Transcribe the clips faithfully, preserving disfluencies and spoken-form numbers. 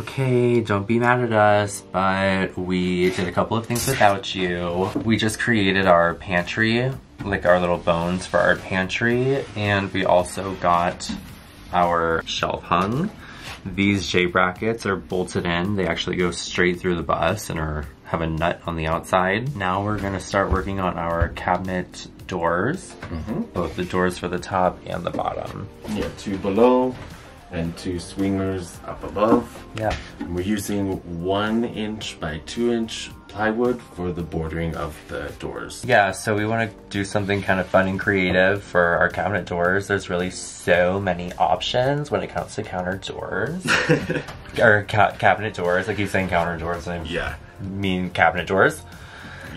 okay, don't be mad at us, but we did a couple of things without you. We just created our pantry, like our little bones for our pantry, and we also got our shelf hung. These J brackets are bolted in. They actually go straight through the bus and are have a nut on the outside. Now we're gonna start working on our cabinet doors. Mm-hmm. Both the doors for the top and the bottom. Yeah, two below and two swingers up above. Yeah. And we're using one inch by two inch plywood for the bordering of the doors. Yeah, so we want to do something kind of fun and creative for our cabinet doors. There's really so many options when it comes to counter doors. Or ca cabinet doors, I keep saying counter doors, I yeah. mean cabinet doors.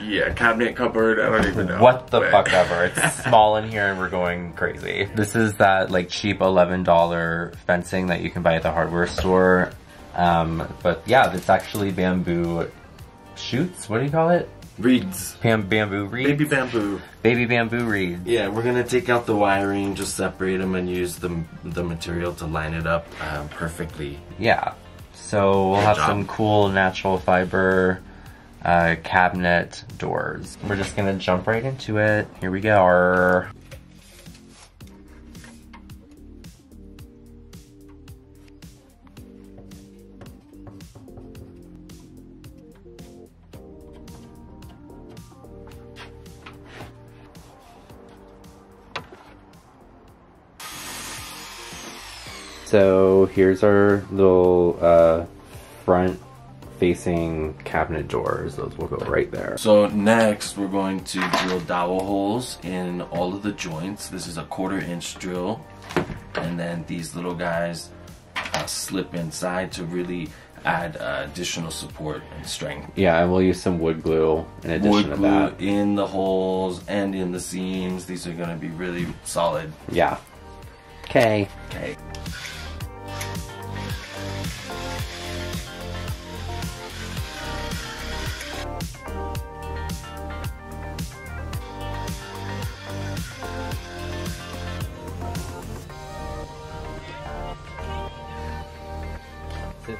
Yeah, cabinet, cupboard, I don't even know. What the but. fuck ever. It's small in here and we're going crazy. This is that like cheap eleven dollar fencing that you can buy at the hardware store. Um, but yeah, it's actually bamboo shoots, what do you call it? Reeds. Bam bamboo reeds? Baby bamboo. Baby bamboo reeds. Yeah, we're gonna take out the wiring, just separate them and use the, the material to line it up um, perfectly. Yeah, so we'll Good have job. some cool natural fiber Uh, cabinet doors. We're just gonna jump right into it. Here we go. So here's our little uh, front facing cabinet doors. Those will go right there. So next we're going to drill dowel holes in all of the joints. This is a quarter inch drill, and then these little guys uh, slip inside to really add uh, additional support and strength. Yeah, and we'll use some wood glue in addition wood to glue that. In the holes and in the seams. These are going to be really solid. Yeah. Okay. Okay.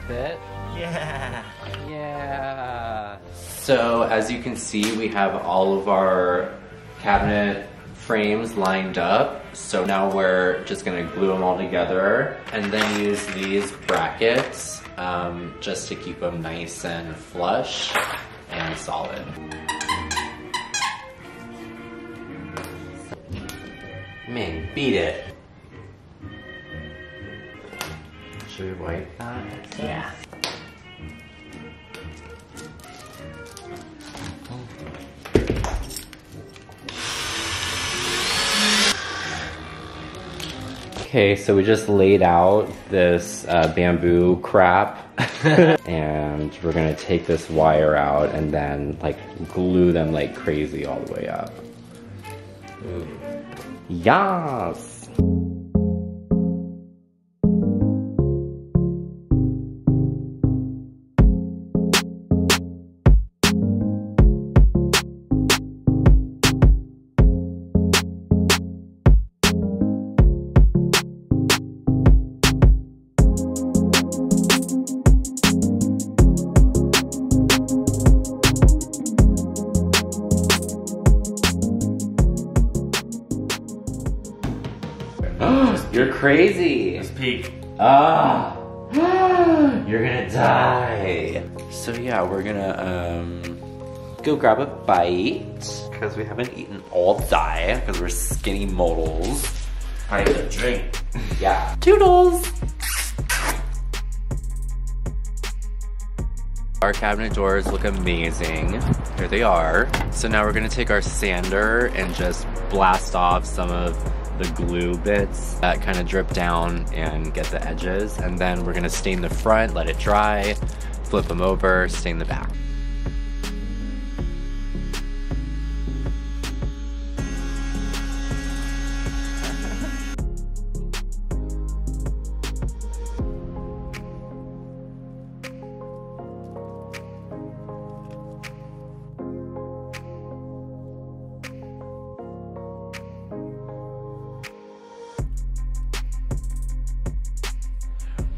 Fit. Yeah. Yeah. So as you can see, we have all of our cabinet frames lined up. So now we're just gonna glue them all together and then use these brackets um, just to keep them nice and flush and solid. Man, beat it. Should we wipe that? Yeah. Okay, so we just laid out this uh, bamboo crap and we're gonna take this wire out and then like glue them like crazy all the way up. Ooh. Yas! You're crazy. Let's peek. Ah, you're gonna die. So yeah, we're gonna um, go grab a bite because we haven't eaten all day because we're skinny models. Time to drink. Yeah. Toodles. Our cabinet doors look amazing. Here they are. So now we're gonna take our sander and just blast off some of the glue bits that kind of drip down and get the edges, and then we're gonna stain the front, let it dry, flip them over, stain the back.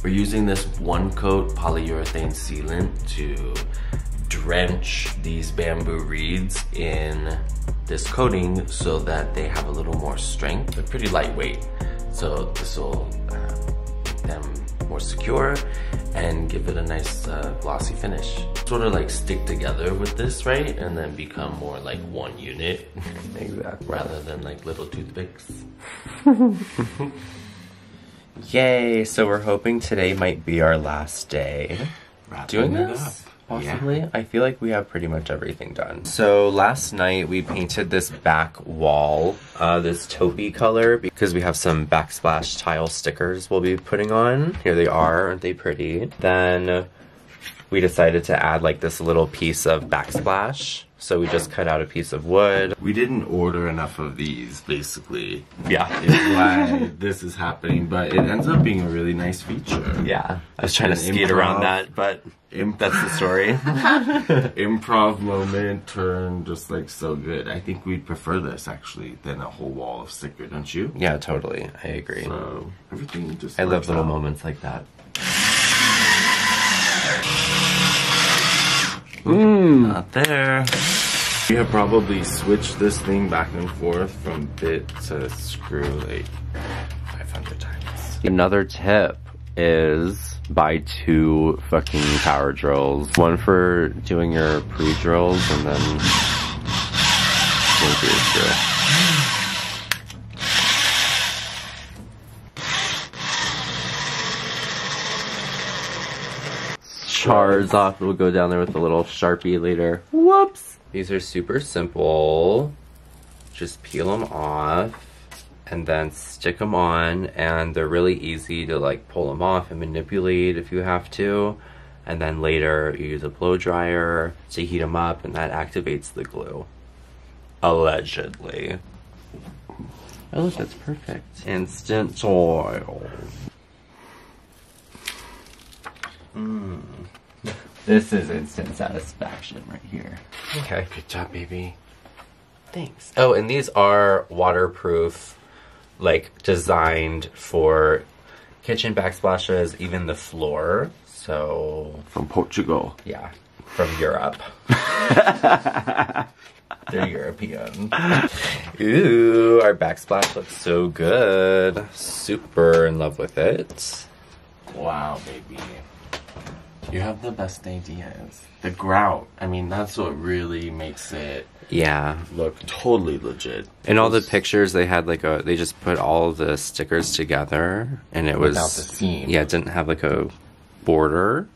We're using this one coat polyurethane sealant to drench these bamboo reeds in this coating so that they have a little more strength. They're pretty lightweight, so this will uh, make them more secure and give it a nice uh, glossy finish. Sort of like stick together with this, right? And then become more like one unit. Exactly. Rather than like little toothpicks. Yay, so we're hoping today might be our last day Wrapping doing this, up. possibly. Yeah. I feel like we have pretty much everything done. So last night we painted this back wall, uh, this taupey color, because we have some backsplash tile stickers we'll be putting on. Here they are, aren't they pretty? Then we decided to add like this little piece of backsplash. So we just cut out a piece of wood. We didn't order enough of these, basically. Yeah. It's why this is happening, but it ends up being a really nice feature. Yeah. I was trying to skate around that, but imp that's the story. Improv moment turned just like so good. I think we'd prefer this actually than a whole wall of sticker, don't you? Yeah, totally. I agree. So everything just I love little out. moments like that. Mm. Not there. We have probably switched this thing back and forth from bit to screw like five hundred times. Another tip is buy two fucking power drills. One for doing your pre-drills and then one for your screw. Chars off. We'll go down there with a little Sharpie later. Whoops! These are super simple. Just peel them off and then stick them on, and they're really easy to like pull them off and manipulate if you have to. And then later you use a blow dryer to heat them up and that activates the glue. Allegedly. Oh look, that's perfect. Instant oil. Mm. This is instant satisfaction right here. Okay. Good job, baby. Thanks. Oh, and these are waterproof, like designed for kitchen backsplashes, even the floor. So from Portugal. Yeah. From Europe. They're European. Ooh, our backsplash looks so good. Super in love with it. Wow, baby. You have the best ideas. The grout. I mean, that's what really makes it yeah. look totally legit. In all the pictures, they had like a, they just put all the stickers together and it was. Without the seam. Yeah, it didn't have like a border,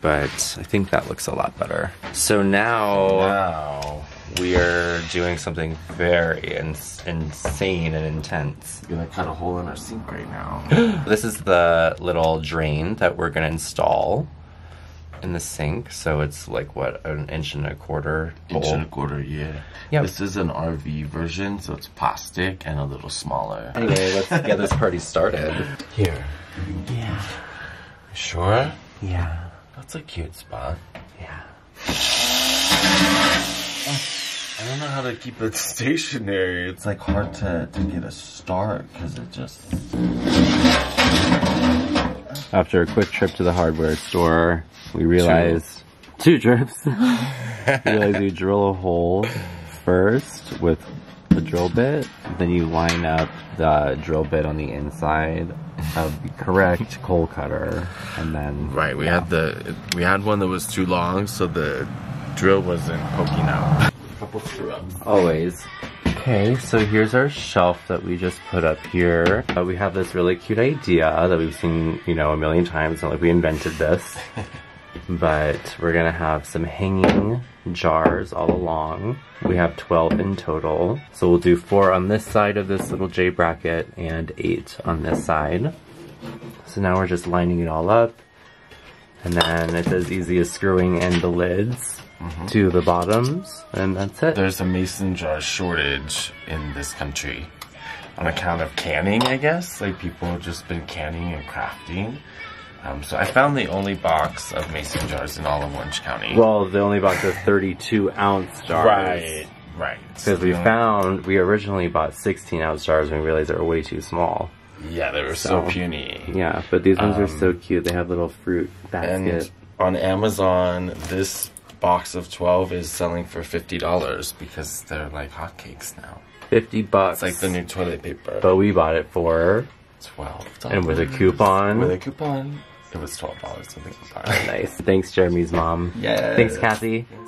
but I think that looks a lot better. So now, now we are doing something very ins insane and intense. We're gonna cut a hole in our sink right now. This is the little drain that we're gonna install in the sink, so it's like what, an inch and a quarter bowl? Inch and a quarter, yeah. Yep. This is an R V version, so it's plastic and a little smaller. Anyway, let's get this party started. Here. Yeah. Sure? Yeah. That's a cute spot. Yeah. I don't know how to keep it stationary. It's like hard to, to get a start because it just... After a quick trip to the hardware store, we realized... Two, two trips. We realized you drill a hole first with the drill bit. Then you line up the drill bit on the inside of the correct coal cutter. And then... Right, we yeah. had the... We had one that was too long, so the drill wasn't poking out. Always. Okay, so here's our shelf that we just put up here. Uh, we have this really cute idea that we've seen, you know, a million times. It's not like we invented this. But we're gonna have some hanging jars all along. We have twelve in total. So we'll do four on this side of this little J bracket and eight on this side. So now we're just lining it all up. And then it's as easy as screwing in the lids. Mm-hmm. To the bottoms, and that's it. There's a mason jar shortage in this country on account of canning, I guess. Like, people have just been canning and crafting. Um, so I found the only box of mason jars in all of Orange County. Well, the only box of thirty-two ounce jars. Right, right. Because so we found, we originally bought sixteen ounce jars and we realized they were way too small. Yeah, they were so, so puny. Yeah, but these ones um, are so cute. They have little fruit. That's and it. On Amazon, this box of twelve is selling for fifty dollars because they're like hotcakes now. fifty bucks. It's like the new toilet paper. But we bought it for twelve dollars. And with a coupon. With a coupon. It was twelve dollars. I think we bought it. Nice. Thanks, Jeremy's mom. Yeah. Thanks, Kathy. Thanks.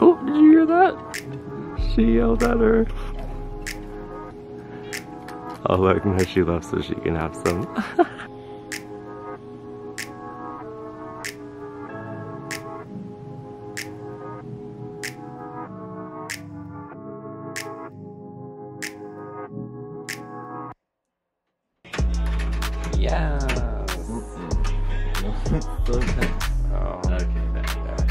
Oh, did you hear that? She yelled at her. Oh look, now she left so she can have some. Yeah. Oh, okay, that's bad.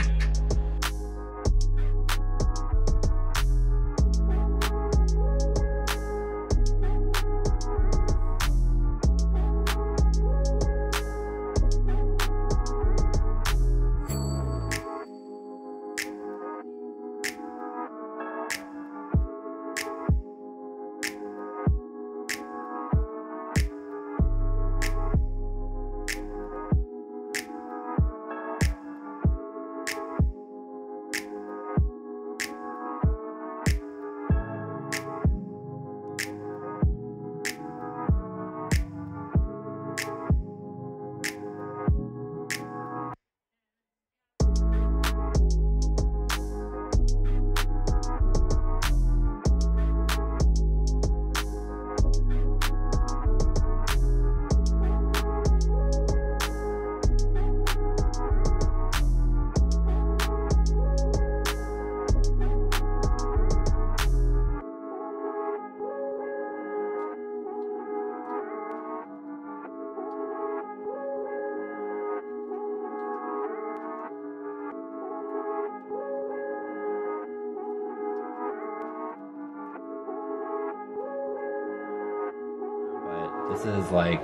This is like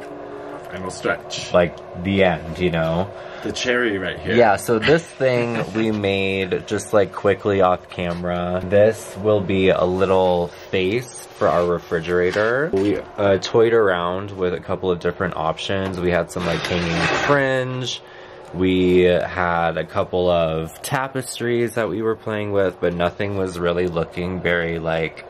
I will stretch. Like, the end, you know? The cherry right here. Yeah, so this thing we made just, like, quickly off camera. This will be a little face for our refrigerator. We uh, toyed around with a couple of different options. We had some, like, hanging fringe. We had a couple of tapestries that we were playing with, but nothing was really looking very, like,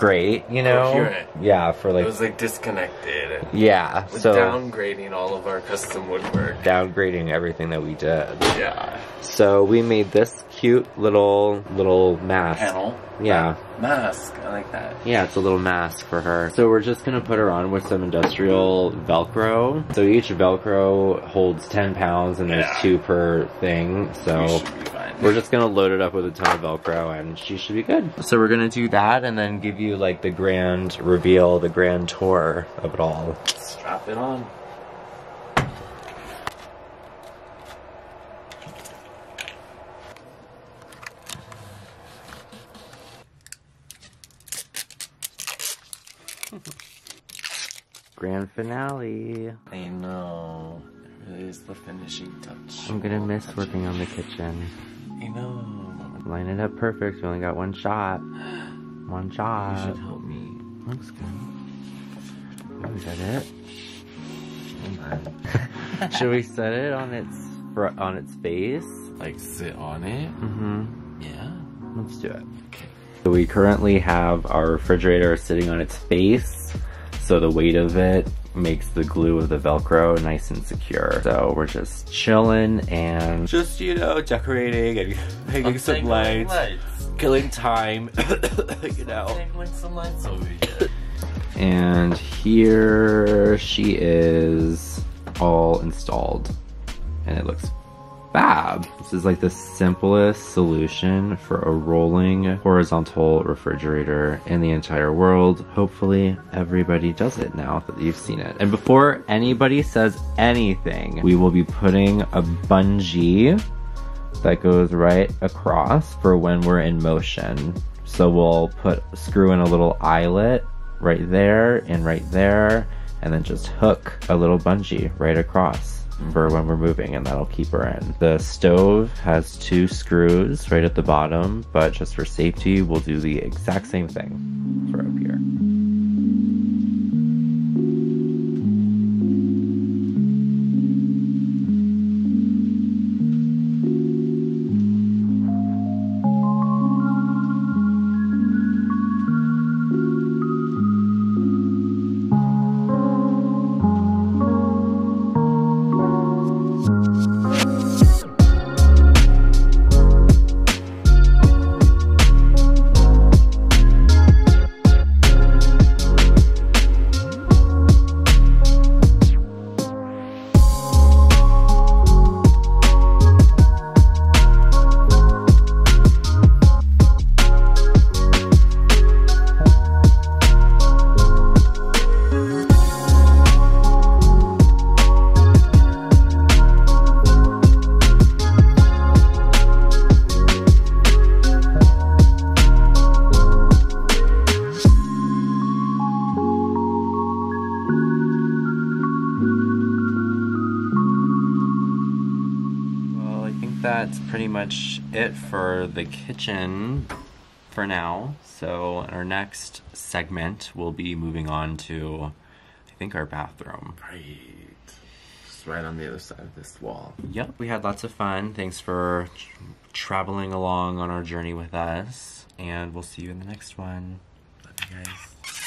great, you know? Coherent. Yeah, for like... It was, like, disconnected. Yeah, so... downgrading all of our custom woodwork. Downgrading everything that we did. Yeah. So we made this cute little, little mask. Panel. Yeah. Mask, I like that. Yeah, it's a little mask for her. So we're just gonna put her on with some industrial Velcro. So each Velcro holds ten pounds and there's yeah. two per thing, so... We're just gonna load it up with a ton of Velcro and she should be good. So we're gonna do that and then give you like the grand reveal, the grand tour of it all. Strap it on. Grand finale. I know. It really is the finishing touch. I'm gonna miss touching. working on the kitchen. I know. Line it up perfect. We only got one shot. One shot. You should help me. Looks good. Is that it? Oh should we set it on its fr on its face? Like sit on it? Mm-hmm. Yeah. Let's do it. Okay. So we currently have our refrigerator sitting on its face, so the weight of it makes the glue of the Velcro nice and secure. So we're just chilling and just, you know, decorating and hanging some lights, lights, killing time, you know. Dangling some lights over here. And here she is all installed and it looks fab. This is like the simplest solution for a rolling horizontal refrigerator in the entire world. Hopefully everybody does it now that you've seen it. And before anybody says anything, we will be putting a bungee that goes right across for when we're in motion. So we'll put screw in a little eyelet right there and right there, and then just hook a little bungee right across for when we're moving, and that'll keep her in. The stove has two screws right at the bottom, but just for safety, we'll do the exact same thing for up here. That's pretty much it for the kitchen for now. So in our next segment, we'll be moving on to, I think, our bathroom. Right. It's right on the other side of this wall. Yep. We had lots of fun. Thanks for traveling along on our journey with us. And we'll see you in the next one. Love you guys.